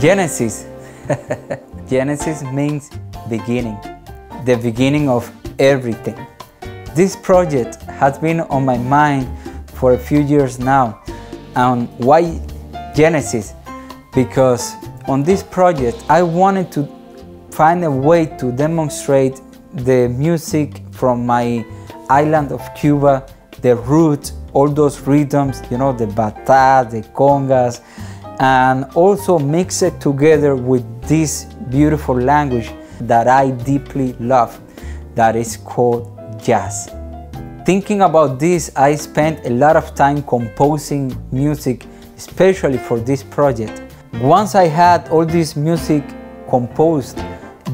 Genesis. Genesis means beginning, the beginning of everything. This project has been on my mind for a few years now. And why Genesis? Because on this project I wanted to find a way to demonstrate the music from my island of Cuba, the roots, all those rhythms, you know, the batas, the congas, and also mix it together with this beautiful language that I deeply love, that is called jazz. Thinking about this, I spent a lot of time composing music, especially for this project. Once I had all this music composed,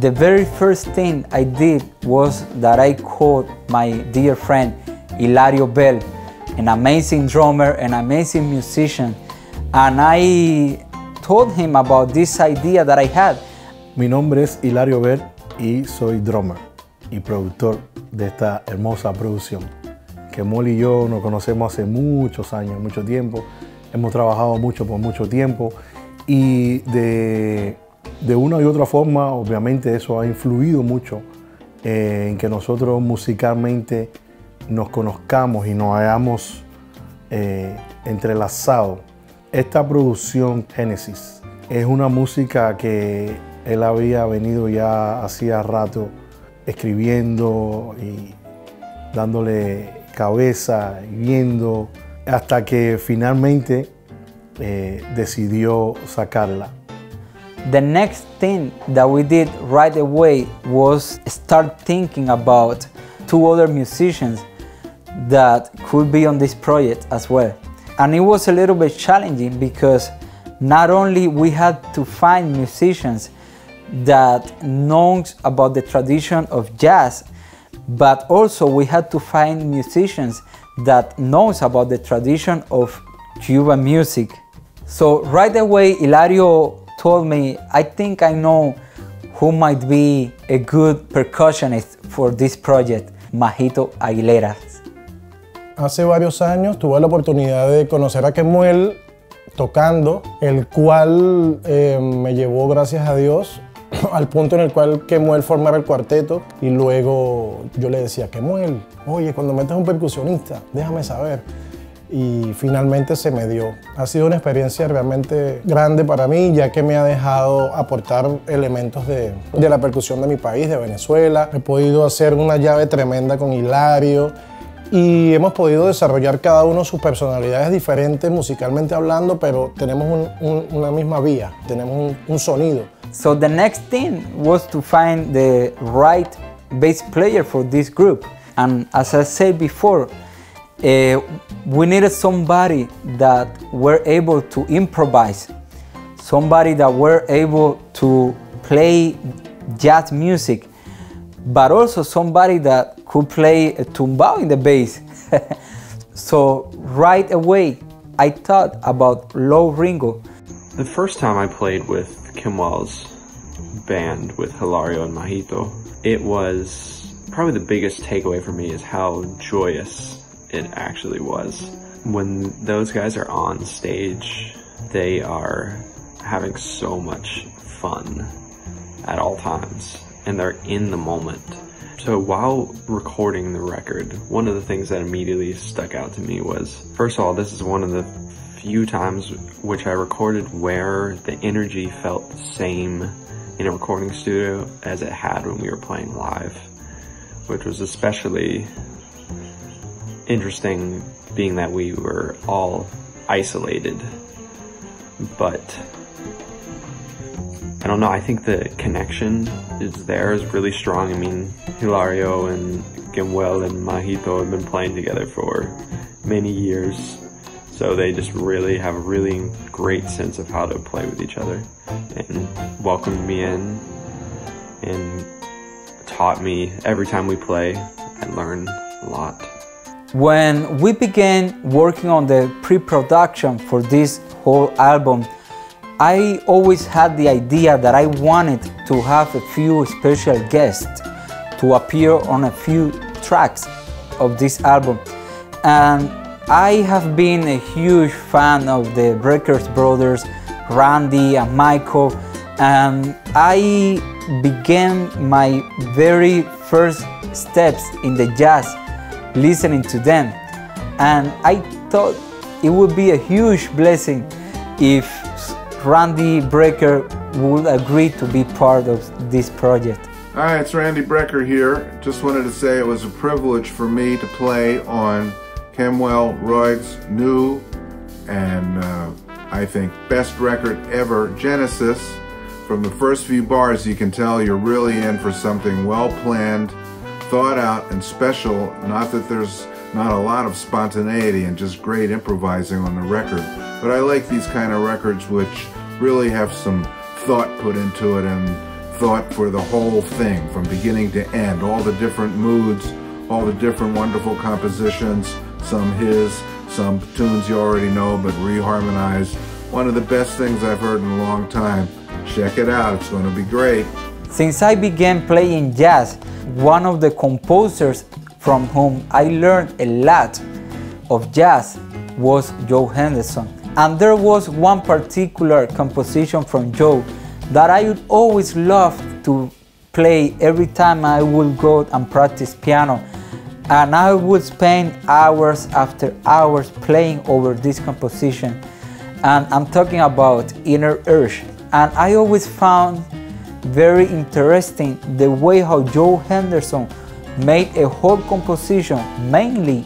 the very first thing I did was that I called my dear friend Hilario Bell, an amazing drummer, an amazing musician, and I told him about this idea that I had. Mi nombre es Hilario Bell y soy drummer y productor de esta hermosa producción. Kemuel y yo nos conocemos hace muchos años, mucho tiempo, hemos trabajado mucho por mucho tiempo y de una y otra forma, obviamente eso ha influido mucho en que nosotros musicalmente nos conozcamos y nos hayamos entrelazado. Esta producción Genesis es una música que él había venido ya hacía rato escribiendo y dándole cabeza y viendo hasta que finalmente decidió sacarla. The next thing that we did right away was start thinking about two other musicians that could be on this project as well. And it was a little bit challenging because not only we had to find musicians that knows about the tradition of jazz, but also we had to find musicians that knows about the tradition of Cuban music. So right away Hilario told me, I think I know who might be a good percussionist for this project, Majito Aguilera. Hace varios años tuve la oportunidad de conocer a Kemuel tocando, el cual me llevó, gracias a Dios, al punto en el cual Kemuel formara el cuarteto. Y luego yo le decía, Kemuel, oye, cuando metas un percusionista, déjame saber. Y finalmente se me dio. Ha sido una experiencia realmente grande para mí, ya que me ha dejado aportar elementos de la percusión de mi país, de Venezuela. He podido hacer una llave tremenda con Hilario y hemos podido desarrollar cada uno sus personalidades diferentes musicalmente hablando, pero tenemos una misma vía, tenemos un sonido. So the next thing was to find the right bass player for this group. And as I said before, we needed somebody that were able to improvise, somebody that were able to play jazz music, but also somebody that could play a tumbao in the bass. So right away I thought about Lowell Ringle. The first time I played with Kemuel's band with Hilario and Majito, it was probably the biggest takeaway for me is how joyous it actually was. When those guys are on stage, they are having so much fun at all times, and they're in the moment. So while recording the record, one of the things that immediately stuck out to me was, first of all, this is one of the few times which I recorded where the energy felt the same in a recording studio as it had when we were playing live, which was especially interesting being that we were all isolated. But I don't know, I think the connection is there is really strong. I mean, Hilario and Kemuel and Majito have been playing together for many years, so they just really have a really great sense of how to play with each other, and welcomed me in and taught me. Every time we play, I learn a lot. When we began working on the pre-production for this whole album, I always had the idea that I wanted to have a few special guests to appear on a few tracks of this album. And I have been a huge fan of the Brecker brothers, Randy and Michael, and I began my very first steps in the jazz listening to them, and I thought it would be a huge blessing if Randy Brecker would agree to be part of this project. Hi, it's Randy Brecker here. Just wanted to say it was a privilege for me to play on Kemuel Roig's new and I think best record ever, Genesis. From the first few bars you can tell you're really in for something well planned, thought out and special. Not that there's not a lot of spontaneity and just great improvising on the record, but I like these kind of records which really have some thought put into it, and thought for the whole thing from beginning to end, all the different moods, all the different wonderful compositions, some his, some tunes you already know but reharmonized. One of the best things I've heard in a long time. Check it out, it's going to be great. Since I began playing jazz, one of the composers from whom I learned a lot of jazz was Joe Henderson, and there was one particular composition from Joe that I would always love to play every time I would go and practice piano. And I would spend hours after hours playing over this composition. And I'm talking about Inner Urge. And I always found very interesting the way how Joe Henderson made a whole composition mainly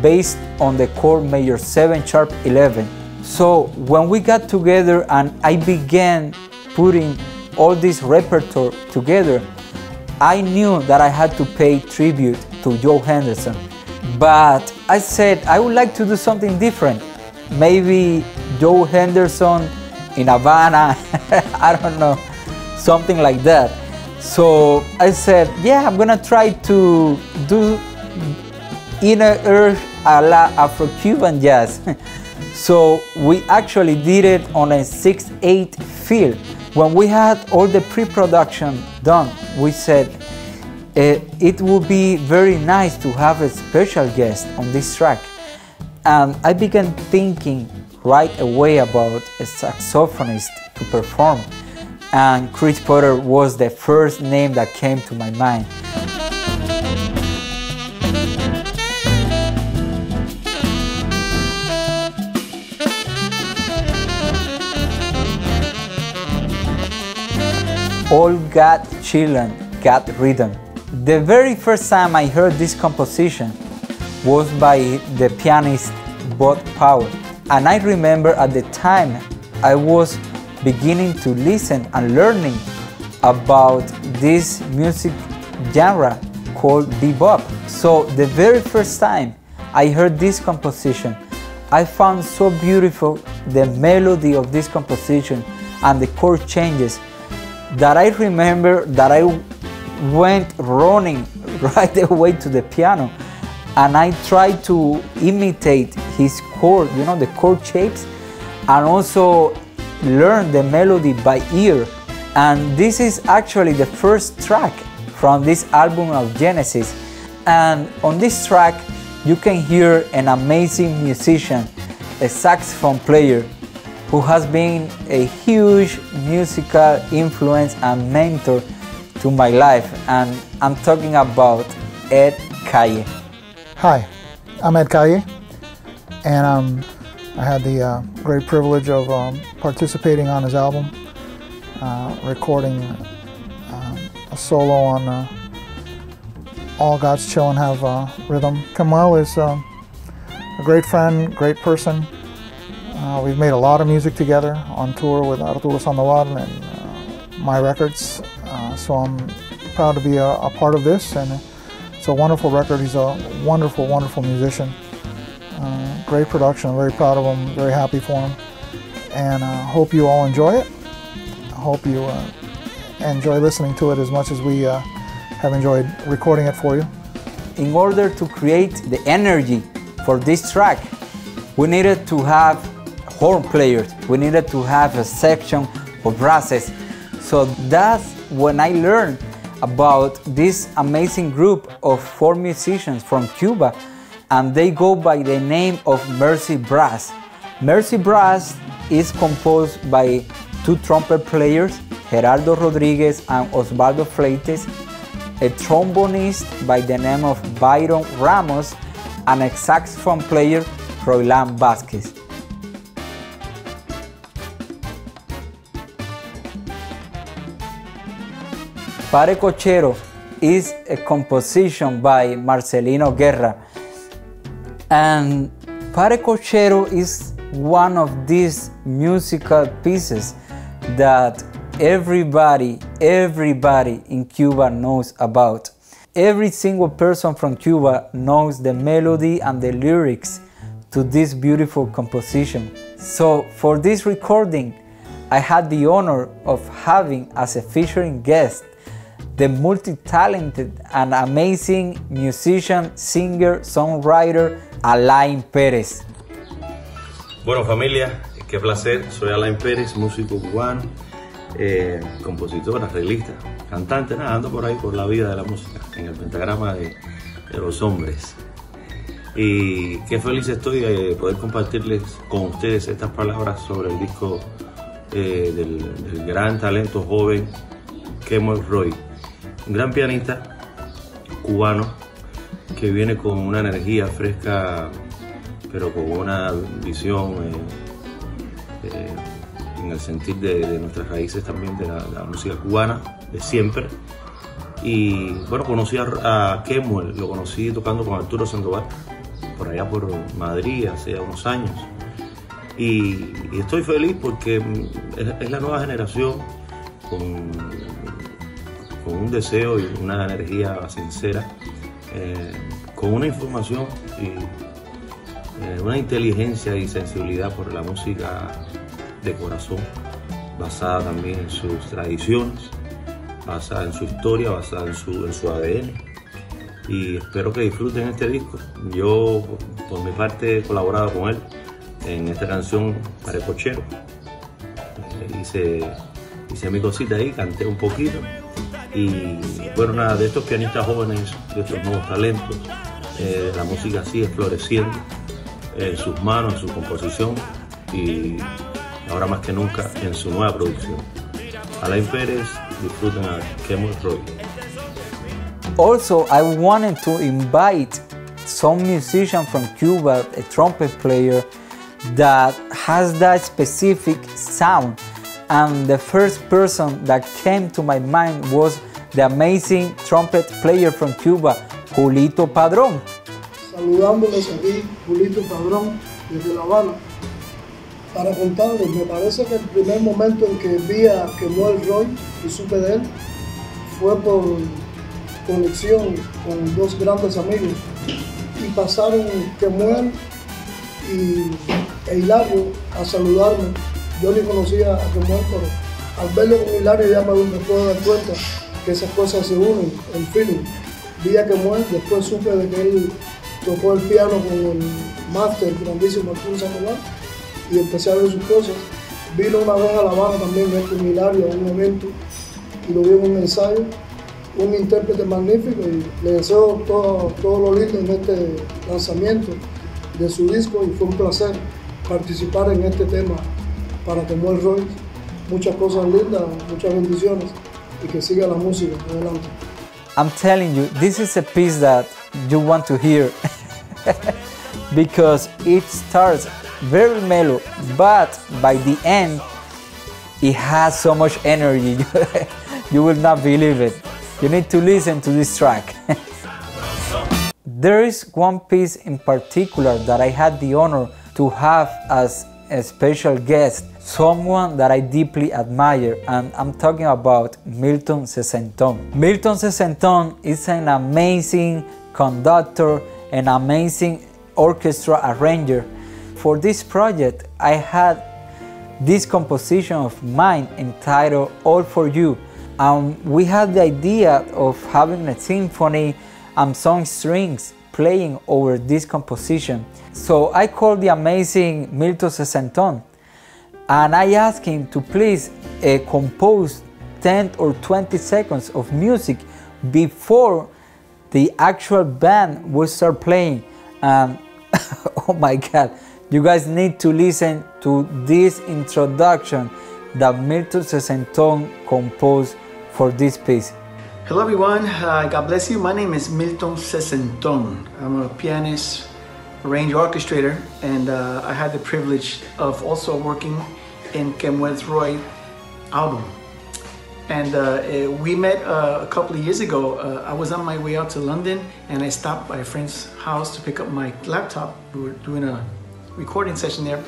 based on the chord major 7 sharp 11. So when we got together and I began putting all this repertoire together, I knew that I had to pay tribute to Joe Henderson. But I said I would like to do something different. Maybe Joe Henderson in Havana, I don't know, something like that. So I said, yeah, I'm gonna try to do Inner Urge a la Afro-Cuban jazz. So we actually did it on a 6/8 fill. When we had all the pre-production done, we said it would be very nice to have a special guest on this track. And I began thinking right away about a saxophonist to perform. And Chris Potter was the first name that came to my mind. All God's children got rhythm. The very first time I heard this composition was by the pianist Bud Powell. And I remember at the time I was beginning to listen and learning about this music genre called bebop. So the very first time I heard this composition, I found so beautiful the melody of this composition and the chord changes, that I remember that I went running right away to the piano and I tried to imitate his chord, you know, the chord shapes, and also learn the melody by ear. And this is actually the first track from this album of Genesis. And on this track, you can hear an amazing musician, a saxophone player, who has been a huge musical influence and mentor to my life, and I'm talking about Ed Calle. Hi, I'm Ed Calle, and I had the great privilege of participating on his album, recording a solo on All God's Children Have Rhythm. Kemuel is a great friend, great person. We've made a lot of music together on tour with Arturo Sandoval and my records, so I'm proud to be a part of this, and it's a wonderful record. He's a wonderful, wonderful musician. Great production, I'm very proud of him, very happy for him, and I hope you all enjoy it. I hope you enjoy listening to it as much as we have enjoyed recording it for you. In order to create the energy for this track, we needed to have horn players, we needed to have a section of brasses. So that's when I learned about this amazing group of 4 musicians from Cuba, and they go by the name of Mercy Brass. Mercy Brass is composed by two trumpet players, Gerardo Rodriguez and Osvaldo Fleites, a trombonist by the name of Byron Ramos, and a saxophone player, Roylan Vasquez. Pare Cochero is a composition by Marcelino Guerra, and Pare Cochero is one of these musical pieces that everybody in Cuba knows about. Every single person from Cuba knows the melody and the lyrics to this beautiful composition. So for this recording, I had the honor of having as a featuring guest the multi-talented and amazing musician, singer, songwriter, Alain Pérez. Bueno, familia, qué placer. Soy Alain Pérez, músico cubano, compositor, arreglista, cantante, nadando por ahí por la vida de la música, en el pentagrama de los hombres. Y qué feliz estoy de poder compartirles con ustedes estas palabras sobre el disco del gran talento joven Kemuel Roig, un gran pianista cubano que viene con una energía fresca, pero con una visión en el sentir de nuestras raíces también de la música cubana de siempre. Y bueno, conocí a Kemuel, lo conocí tocando con Arturo Sandoval por allá por Madrid hace unos años, y estoy feliz porque es la nueva generación con un deseo y una energía sincera, con una información y una inteligencia y sensibilidad por la música de corazón, basada también en sus tradiciones, basada en su historia, basada en su ADN. Y espero que disfruten este disco. Yo, por mi parte, he colaborado con él en esta canción Pare Cochero. Hice mi cosita ahí, canté un poquito. Y bueno, nada, de estos pianistas jóvenes, de estos nuevos talentos, la música sigue floreciendo en sus manos, en su composición y ahora más que nunca en su nueva producción. Alain Pérez, disfruten a Kemuel Roig. Also, I wanted to invite some musician from Cuba, a trumpet player that has that specific sound. And the first person that came to my mind was the amazing trumpet player from Cuba, Julito Padrón. Saludándoles aquí, Julito Padrón, desde La Habana, para contarles, me parece que el primer momento en que vi a Kemuel Roig y supe de él fue por conexión con dos grandes amigos, y pasaron Kemuel y Hilario a saludarme. Yo ni conocía a Kemuel, pero al verlo con Hilario ya me puedo dar cuenta que esas cosas se unen, el feeling. Vi a Kemuel, después supe de que él tocó el piano con el máster grandísimo Arturo Sandoval y empecé a ver sus cosas. Vino una vez a La Habana también con Hilario a un evento y lo vi en un ensayo, un intérprete magnífico, y le deseo todo lo lindo en este lanzamiento de su disco, y fue un placer participar en este tema. Para Kemuel Roig, muchas cosas lindas, muchas bendiciones, y que siga la música adelante. I'm telling you, this is a piece that you want to hear because it starts very mellow, but by the end, it has so much energy. You will not believe it. You need to listen to this track. There is one piece in particular that I had the honor to have as a special guest, someone that I deeply admire, and I'm talking about Milton Sesentón. Milton Sesentón is an amazing conductor, an amazing orchestra arranger. For this project, I had this composition of mine entitled All For You. We had the idea of having a symphony and song strings playing over this composition. So I called the amazing Milton Sesentón and I asked him to please compose 10 or 20 seconds of music before the actual band will start playing. Oh my God, you guys need to listen to this introduction that Milton Sesentón composed for this piece. Hello everyone, God bless you. My name is Milton Sesentón. I'm a pianist, arranger, orchestrator, and I had the privilege of also working in Kemuel Roig's album. And we met a couple of years ago. I was on my way out to London and I stopped by a friend's house to pick up my laptop. We were doing a recording session there.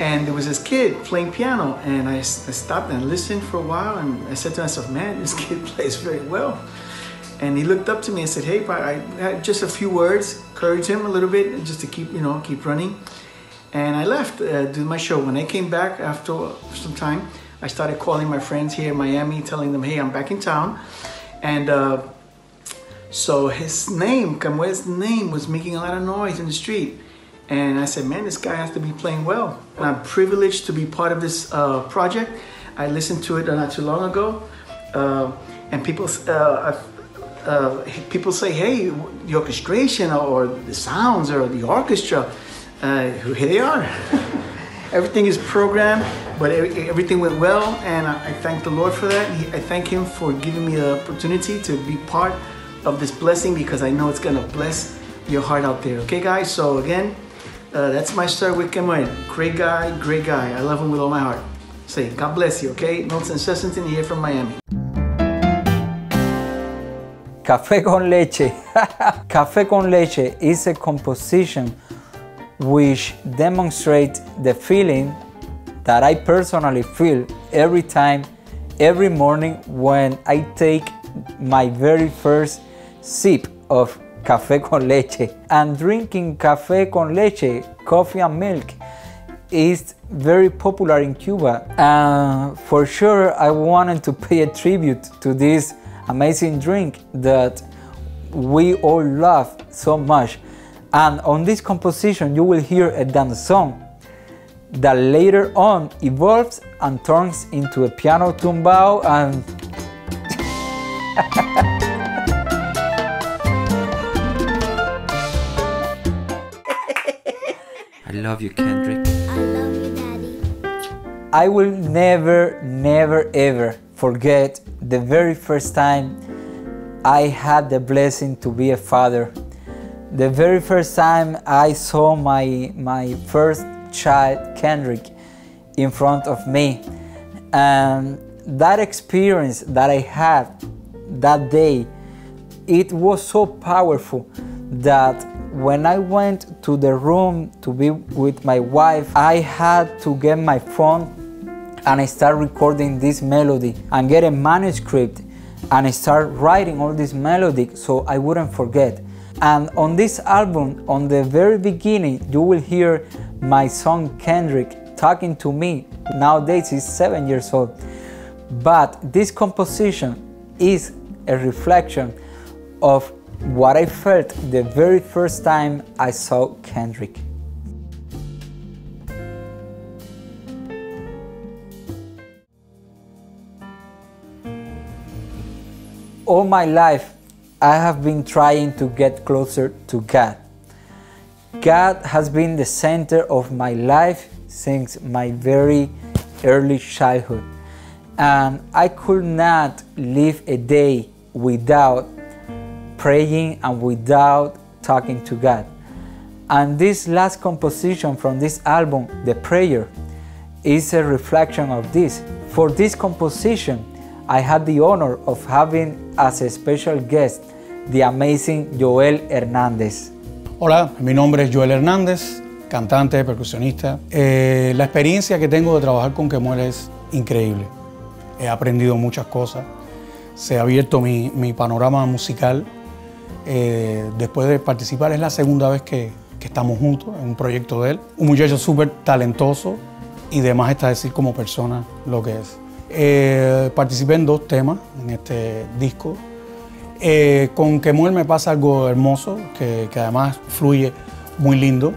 And there was this kid playing piano, and I stopped and listened for a while, and I said to myself, man, this kid plays very well. And he looked up to me and said, hey, I had just a few words, encouraged him a little bit just to keep running. And I left, do my show. When I came back after some time, I started calling my friends here in Miami, telling them, hey, I'm back in town. And so his name, Kemuel's name, was making a lot of noise in the street. And I said, man, this guy has to be playing well. And I'm privileged to be part of this project. I listened to it not too long ago. And people say, hey, the orchestration or the sounds or the orchestra, here they are. Everything is programmed, but everything went well. And I thank the Lord for that. I thank him for giving me the opportunity to be part of this blessing, because I know it's gonna bless your heart out there. Okay, guys, so again, that's my story with Kemuel. Great guy, great guy. I love him with all my heart. Say, God bless you, okay? Milton Sesentón here from Miami. Café con leche. Café con leche is a composition which demonstrates the feeling that I personally feel every time, every morning when I take my very first sip of café con leche. And drinking café con leche, coffee and milk, is very popular in Cuba. For sure, I wanted to pay a tribute to this amazing drink that we all love so much. And on this composition, you will hear a danzón that later on evolves and turns into a piano tumbao and... I love you, Kendrick. I love you, Daddy. I will never, never, ever forget the very first time I had the blessing to be a father. The very first time I saw my first child, Kendrick, in front of me. And that experience that I had that day, it was so powerful that when I went to the room to be with my wife, I had to get my phone and I start recording this melody and get a manuscript and I start writing all this melody so I wouldn't forget. And on this album, on the very beginning, you will hear my son Kendrick talking to me. Nowadays he's 7 years old. But this composition is a reflection of what I felt the very first time I saw Kendrick. All my life, I have been trying to get closer to God. God has been the center of my life since my very early childhood. And I could not live a day without praying and without talking to God. And this last composition from this album, The Prayer, is a reflection of this. For this composition, I had the honor of having as a special guest the amazing Joel Hernandez. Hola, mi nombre es Joel Hernandez, cantante, percusionista. La experiencia que tengo de trabajar con Kemuel es increíble. He aprendido muchas cosas. Se ha abierto mi panorama musical. Después de participar, es la segunda vez que estamos juntos en un proyecto de él. Un muchacho súper talentoso y demás está decir como persona lo que es. Participé en 2 temas en este disco. Con Kemuel me pasa algo hermoso, que además fluye muy lindo,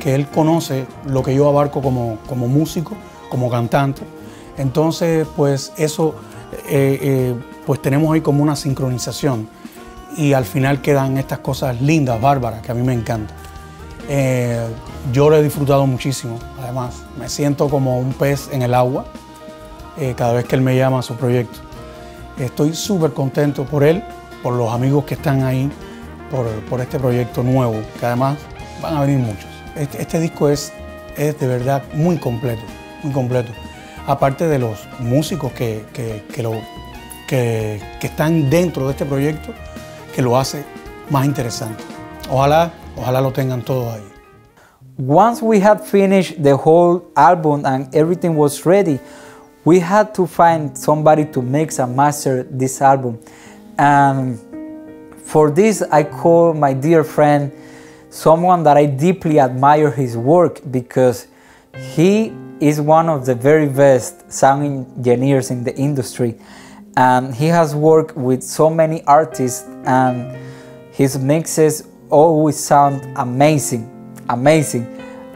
que él conoce lo que yo abarco como músico, como cantante. Entonces, pues eso, pues tenemos ahí como una sincronización. Y al final quedan estas cosas lindas, bárbaras, que a mí me encantan. Yo lo he disfrutado muchísimo Además, me siento como un pez en el agua cada vez que él me llama a su proyecto. Estoy súper contento por él, por los amigos que están ahí, por este proyecto nuevo, que además van a venir muchos. Este disco es de verdad muy completo, muy completo. Aparte de los músicos que están dentro de este proyecto, que lo hace más interesante. Ojalá lo tengan todos ahí. Once we had finished the whole album and everything was ready, we had to find somebody to mix and master this album. And for this, I called my dear friend, someone that I deeply admire his work, because he is one of the very best sound engineers in the industry. And he has worked with so many artists, and his mixes always sound amazing. Amazing.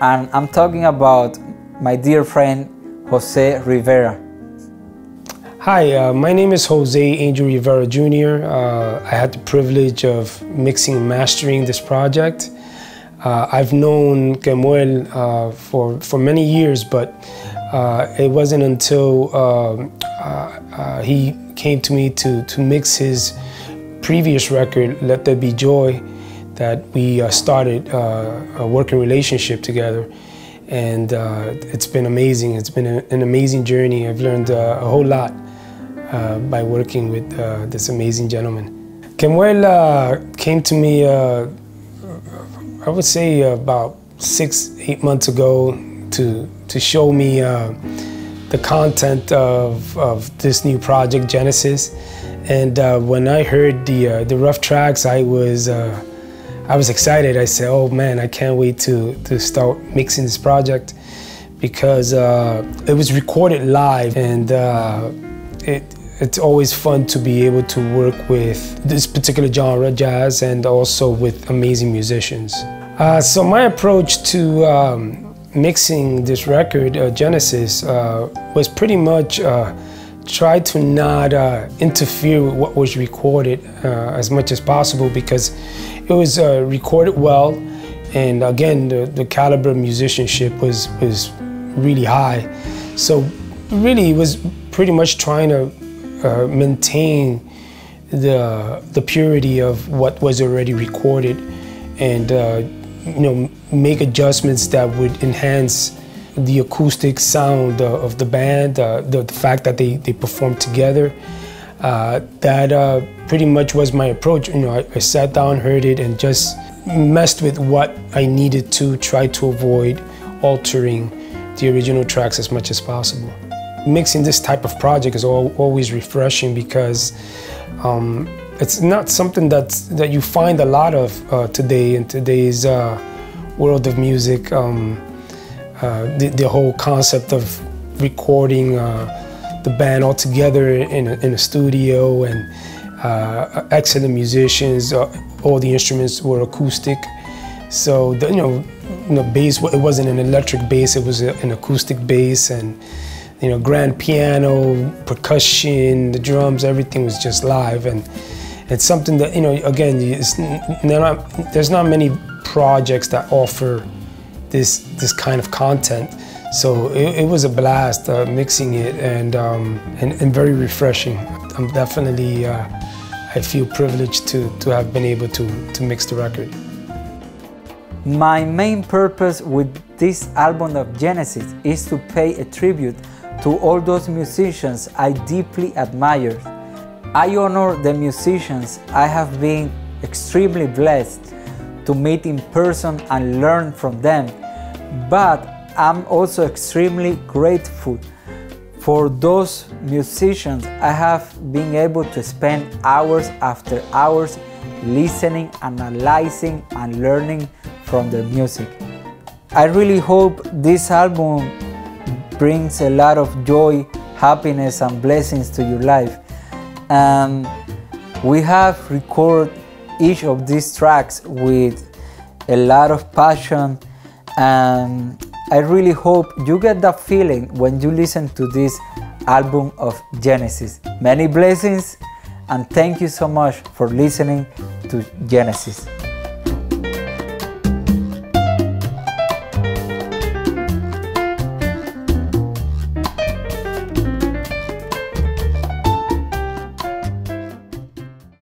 And I'm talking about my dear friend Jose Rivera. Hi, my name is Jose Angel Rivera Jr. I had the privilege of mixing and mastering this project. I've known Kemuel for many years, but it wasn't until he came to me to mix his previous record, Let There Be Joy, that we started a working relationship together. And it's been amazing. It's been an amazing journey. I've learned a whole lot by working with this amazing gentleman. Kemuel came to me, I would say about 6, 8 months ago to show me the content of this new project, Genesis. And when I heard the rough tracks, I was excited. I said, oh man, I can't wait to start mixing this project, because it was recorded live, and it's always fun to be able to work with this particular genre, jazz, and also with amazing musicians. So my approach to mixing this record, Genesis, was pretty much try to not interfere with what was recorded as much as possible, because it was recorded well, and again, the caliber of musicianship was really high. So really, it was pretty much trying to maintain the purity of what was already recorded, and you know, make adjustments that would enhance the acoustic sound of the band, the fact that they performed together. That pretty much was my approach. You know, I sat down, heard it, and just messed with what I needed to try to avoid altering the original tracks as much as possible. Mixing this type of project is always refreshing, because it's not something that you find a lot of today in today's world of music. The whole concept of recording the band all together in a studio, and excellent musicians. All the instruments were acoustic, so the bass, it wasn't an electric bass; it was an acoustic bass, and grand piano, percussion, the drums, everything was just live, and it's something that again, there's not many projects that offer this kind of content. So it was a blast mixing it, and very refreshing. I'm definitely, I feel privileged to have been able to mix the record. My main purpose with this album of Genesis is to pay a tribute to all those musicians I deeply admire. I honor the musicians I have been extremely blessed to meet in person and learn from them, but I'm also extremely grateful for those musicians I have been able to spend hours after hours listening, analyzing, and learning from their music. I really hope this album brings a lot of joy, happiness, and blessings to your life. And we have recorded each of these tracks with a lot of passion, and I really hope you get that feeling when you listen to this album of Genesis. Many blessings, and thank you so much for listening to Genesis.